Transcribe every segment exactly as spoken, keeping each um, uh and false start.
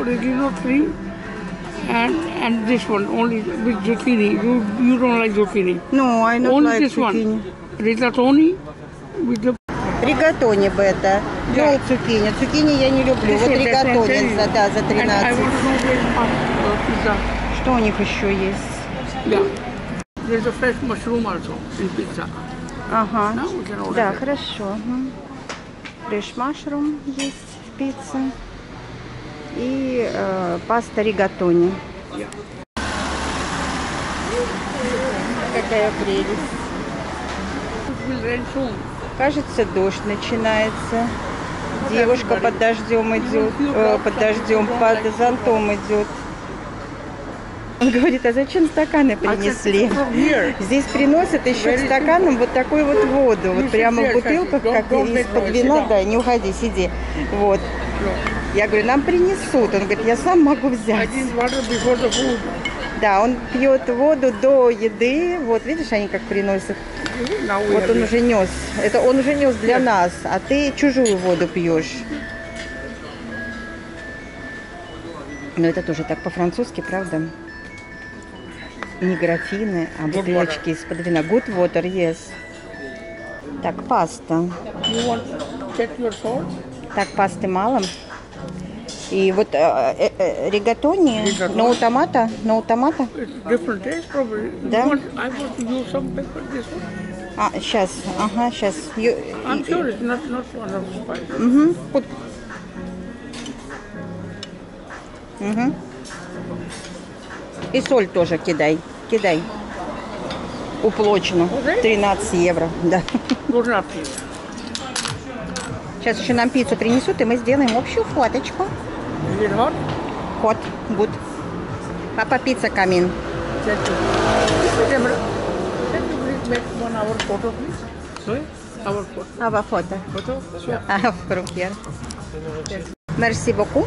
original three, and and this one only with zucchini. You you don't like zucchini? No, I don't like zucchini. Rigatoni with the rigatoni бета. Я люблю цукини. Цукини я не люблю. Вот ригатони за да за тринадцать. Что у них еще есть? There's a fresh mushroom also in pizza. Ага. Да, хорошо. Fresh mushroom есть в пицце. И э, паста ригатони. Yeah. Какая прелесть. Кажется, дождь начинается. Девушка под дождем идет, э, под дождем, под зонтом идет. Он говорит, а зачем стаканы принесли? Здесь приносят еще к стаканам вот такую вот воду. Вот прямо в бутылках, как из-под вина. Да, не уходи, сиди. Вот. Я говорю, нам принесут. Он говорит, я сам могу взять. Да, он пьет воду до еды. Вот, видишь, они как приносят. Вот он уже нес. Это он уже нес для нас, а ты чужую воду пьешь. Но это тоже так по-французски, правда? Не графины, а бутылочки из-под вина. Good water, yes. Так, паста. Так, пасты мало. И вот э, э, ригатони, но у томата, но у томата. Да? А, сейчас, ага, сейчас. You, I'm sure it's not, not one of the spices. Угу. Put... Угу. И соль тоже кидай, кидай. Уплочено. тринадцать евро, да. Сейчас еще нам пиццу принесут, и мы сделаем общую фоточку. Хот, гуд. Папа, пицца, камин. Ава фото. Ава фрукер. Мерси боку.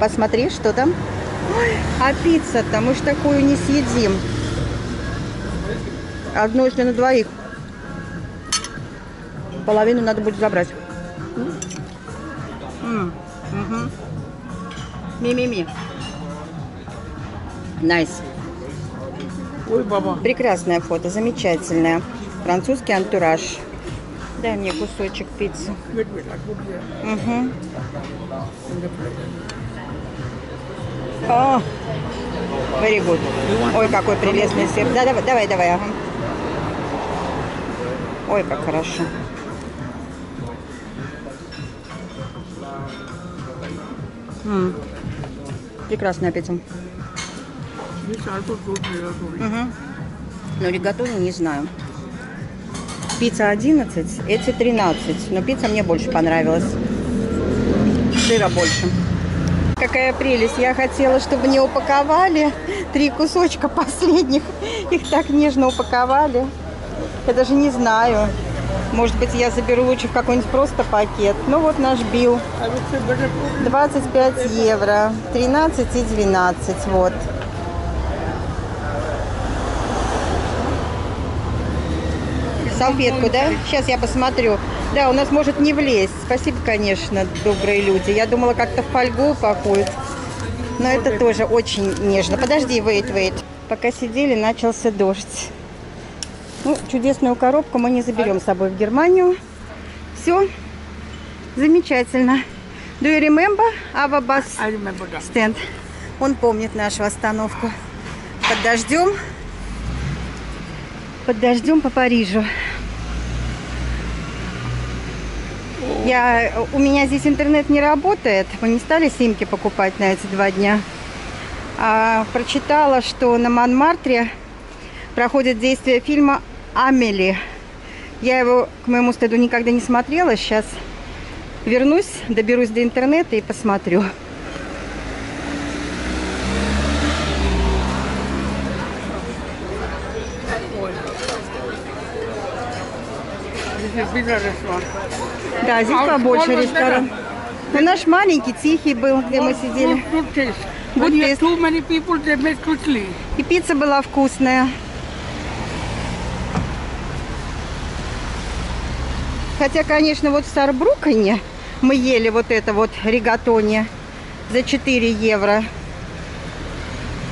Посмотри, что там. А пицца-то мы ж такую не съедим. Одну если на двоих. Половину надо будет забрать. Ми-ми-ми. Найс. Прекрасное фото, замечательное. Французский антураж. Дай мне кусочек пиццы. Угу. О, very good. Ой, какой прелестный сыр. Да, давай, давай, давай. Ага. Ой, как хорошо. М-м. Прекрасная пицца. Угу. Но ригатони не знаю. Пицца одиннадцать, эти тринадцать. Но пицца мне больше понравилась. Сыра больше. Какая прелесть. Я хотела, чтобы мне упаковали три кусочка последних. Их так нежно упаковали. Я даже не знаю. Может быть, я заберу лучше в какой-нибудь просто пакет. Ну вот наш бил. двадцать пять евро. тринадцать и двенадцать. Вот. Салфетку, да? Сейчас я посмотрю. Да, у нас может не влезть. Спасибо, конечно, добрые люди. Я думала, как-то в фольгу упакуют. Но это тоже очень нежно. Подожди, wait, wait. Пока сидели, начался дождь. Ну, чудесную коробку мы не заберем с собой в Германию. Все. Замечательно. Do you remember our bus stand? Он помнит нашу остановку. Под дождем. Под дождем по Парижу. Я, у меня здесь интернет не работает. Мы не стали симки покупать на эти два дня. А, прочитала, что на Монмартре проходит действие фильма «Амели». Я его, к моему стыду, никогда не смотрела. Сейчас вернусь, доберусь до интернета и посмотрю. Да, здесь побольше ресторан. Но наш маленький, тихий был, где мы сидели. И пицца была вкусная. Хотя, конечно, вот в Саарбрюккене мы ели вот это вот ригатони. за четыре евро.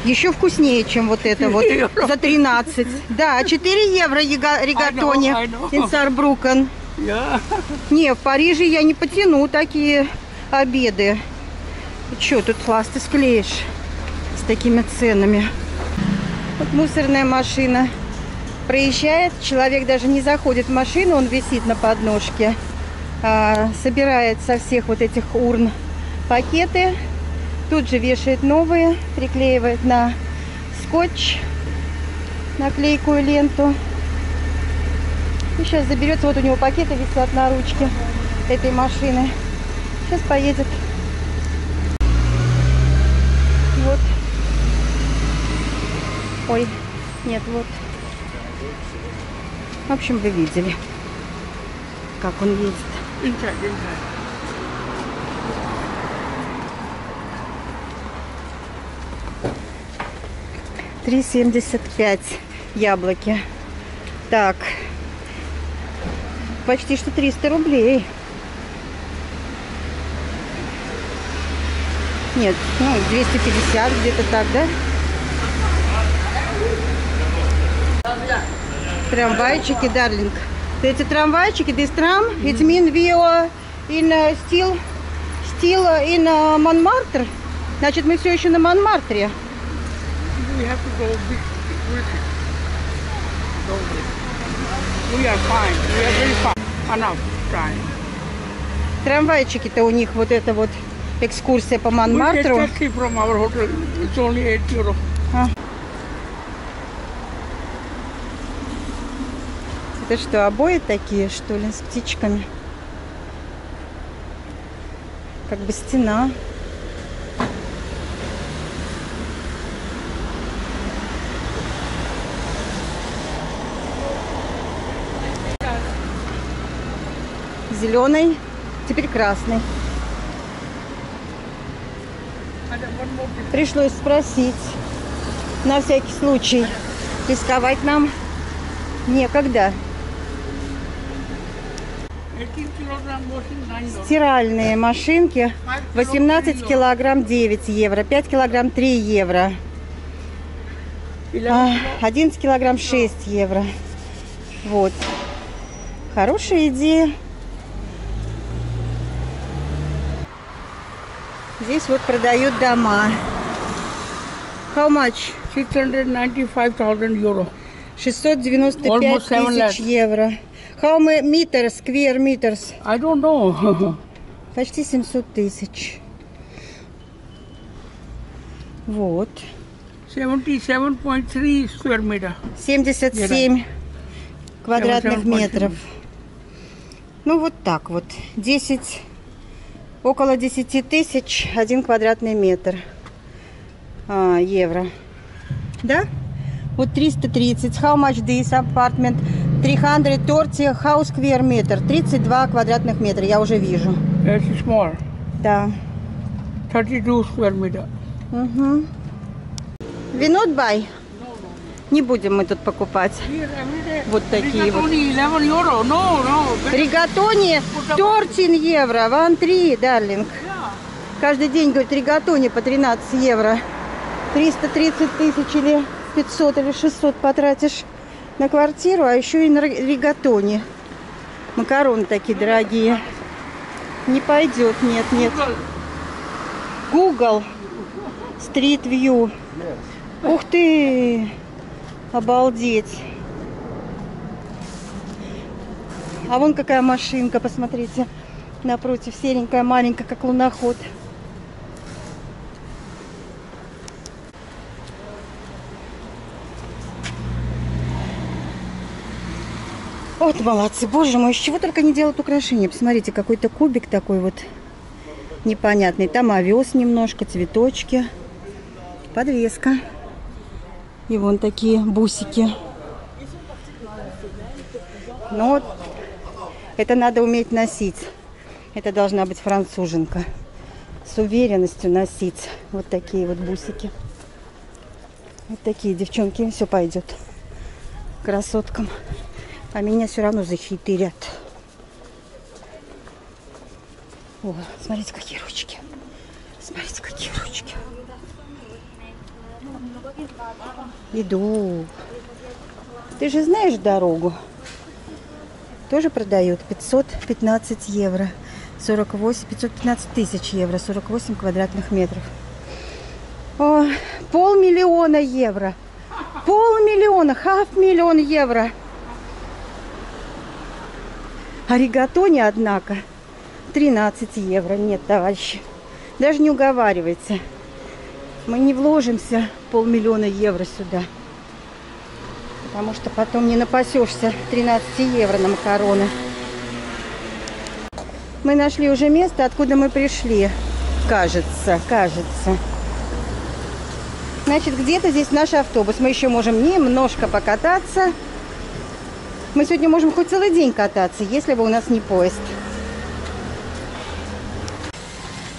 Еще вкуснее, чем вот это вот, за тринадцать. Да, четыре евро ригатони in Саарбрюккен. Yeah. Не, в Париже я не потяну такие обеды. Че тут ласты склеишь с такими ценами? Вот мусорная машина проезжает, человек даже не заходит в машину, он висит на подножке, а, собирает со всех вот этих урн пакеты, тут же вешает новые, приклеивает на скотч, на клейкую ленту. И сейчас заберется, вот у него пакеты висят на ручке этой машины. Сейчас поедет. Вот. Ой, нет, вот. В общем, вы видели, как он едет. три семьдесят пять яблоки. Так. Почти что триста рублей. Нет, ну двести пятьдесят где-то так, да? Трамвайчики, дарлинг. Эти трамвайчики, this tram, it means we are in still, still in Монмартр. Значит, мы все еще на Монмартре. Трамвайчики-то у них вот это вот экскурсия по Монмартру. А. Это что, обои такие, что ли, с птичками? Как бы стена. Зеленый, теперь красный. Пришлось спросить, на всякий случай, рисковать нам некогда. Стиральные машинки восемнадцать килограмм девять евро, пять килограмм три евро, одиннадцать килограмм шесть евро. Вот. Хорошая идея. Здесь вот продают дома. How much? шестьсот девяносто пять тысяч евро. шестьсот девяносто пять тысяч евро. How many meters, square meters? I don't know. Почти семьсот тысяч. Вот. семьдесят семь и три десятых square meter. семьдесят семь квадратных метров. Ну вот так вот. десять... Около десяти тысяч один квадратный метр а, евро. Да? Вот триста тридцать. How much this apartment? триста тридцать. How square meter? тридцать два квадратных метра. Я уже вижу. It's small. Да. тридцать два square meter. Угу. We not buy? Не будем мы тут покупать вот такие вот. Ригатони тринадцать евро, ван три, дарлинг. Каждый день, говорит, ригатони по тринадцать евро. триста тридцать тысяч или пятьсот или шестьсот потратишь на квартиру, а еще и на ригатони. Макароны такие дорогие. Не пойдет, нет, нет. Google, Street View. Ух ты! Обалдеть. А вон какая машинка, посмотрите. Напротив, серенькая, маленькая, как луноход. Вот молодцы, боже мой, из чего только не делают украшения. Посмотрите, какой-то кубик такой вот непонятный. Там овес немножко, цветочки, подвеска. И вон такие бусики. Но это надо уметь носить. Это должна быть француженка. С уверенностью носить. Вот такие вот бусики. Вот такие девчонки. Им все пойдет. Красоткам. А меня все равно захитрят. О, смотрите, какие ручки. Смотрите, какие ручки. Иду. Ты же знаешь дорогу. Тоже продают. пятьсот пятнадцать евро. сорок восемь, пятьсот пятнадцать тысяч евро. сорок восемь квадратных метров. О, полмиллиона евро. Полмиллиона. Half-миллион евро. Оригатоне, однако, тринадцать евро. Нет, товарищи. Даже не уговаривайте. Мы не вложимся полмиллиона евро сюда. Потому что потом не напасешься тринадцать евро на макароны. Мы нашли уже место, откуда мы пришли. Кажется, кажется. Значит, где-то здесь наш автобус. Мы еще можем немножко покататься. Мы сегодня можем хоть целый день кататься, если бы у нас не поезд.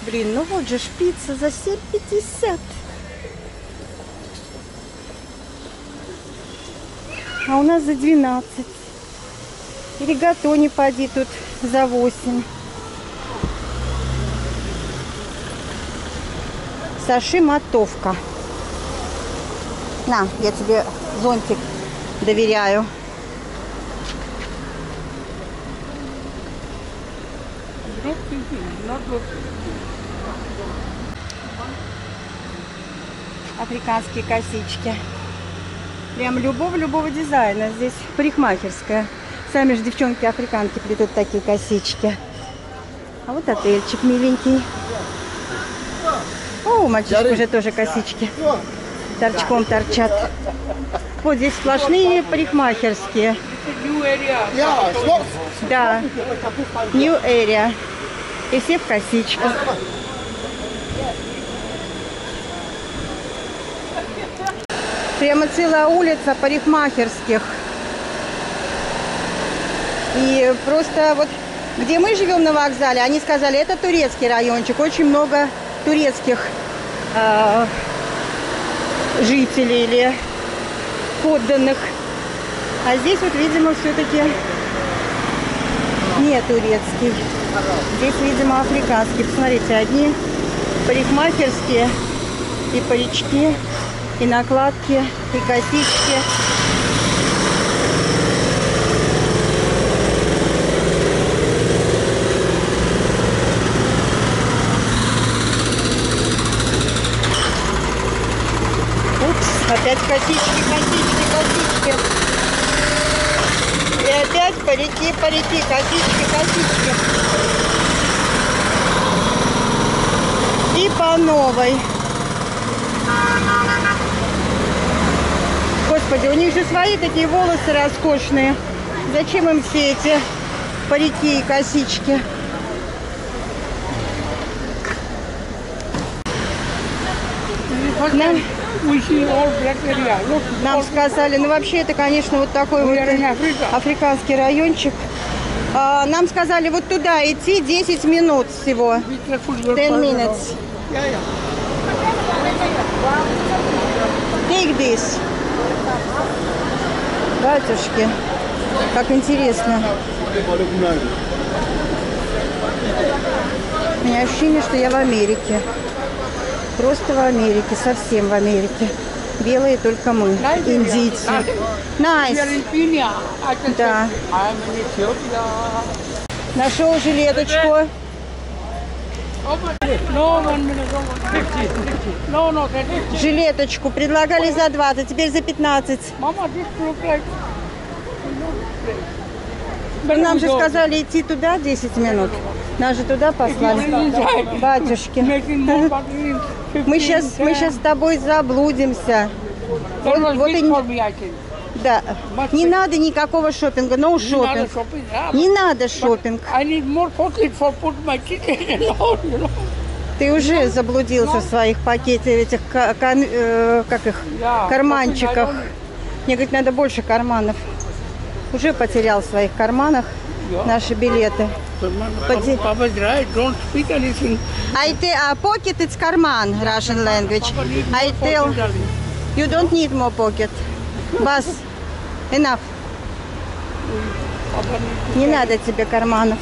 Блин, ну вот же шпица за семь пятьдесят. А у нас за двенадцать. Регато не поди тут за восемь. Саши мотовка. На, я тебе зонтик доверяю. Африканские косички. Прям любого-любого дизайна. Здесь парикмахерская. Сами же девчонки-африканки плетут такие косички. А вот отельчик миленький. О, мальчишек уже тоже косички. Торчком торчат. Вот здесь сплошные парикмахерские. Да. New area. И все в косичках. Прямо целая улица парикмахерских. И просто вот где мы живем на вокзале, они сказали, это турецкий райончик. Очень много турецких э, жителей или подданных. А здесь вот, видимо, все-таки не турецкий. Здесь, видимо, африканский. Посмотрите, одни парикмахерские и парички. И накладки, и косички. Упс, опять косички, косички, косички. И опять парики, парики, косички, косички. И по новой. Господи, у них же свои такие волосы роскошные. Зачем им все эти парики и косички? Нам, нам сказали, ну вообще это, конечно, вот такой вот африканский райончик. А, нам сказали, вот туда идти десять минут всего. десять minutes. Take this. Батюшки, как интересно. У меня ощущение, что я в Америке. Просто в Америке, совсем в Америке. Белые только мы, индийцы. Найс. Да. Нашел жилеточку. Жилеточку предлагали за двадцать, теперь за пятнадцать. Нам же сказали идти туда десять минут. Нас же туда послали. Батюшки. Мы сейчас, мы сейчас с тобой заблудимся. Вот, вот и... Да. Не надо никакого шопинга. No shopping. Не надо шопинг. Ты уже заблудился в своих пакетах, этих как их, карманчиках. Мне говорит, надо больше карманов. Уже потерял в своих карманах наши билеты. I tell, pocket it's карман, Russian language. I tell, you don't need more pocket. Бас, enough. Не надо тебе карманов.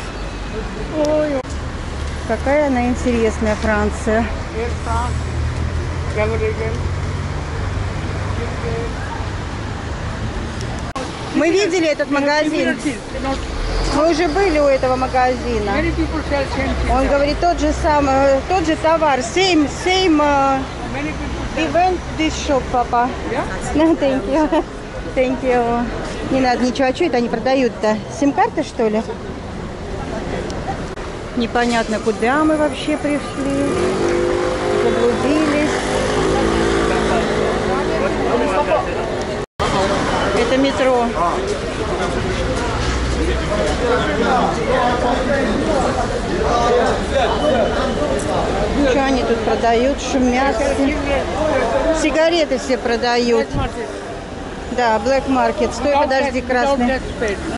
Какая она интересная, Франция. это мы видели этот магазин. Мы уже были у этого магазина. Он говорит, тот же самый, тот же товар. Same, same uh, event, this shop, папа. No, thank you. Thank you. Не надо ничего. А что это они продают-то? Сим-карты, что ли? Непонятно, куда мы вообще пришли. Заблудились. Это метро. Что они тут продают? Шумят. Сигареты все продают. Да, black market. Стой, подожди, красный.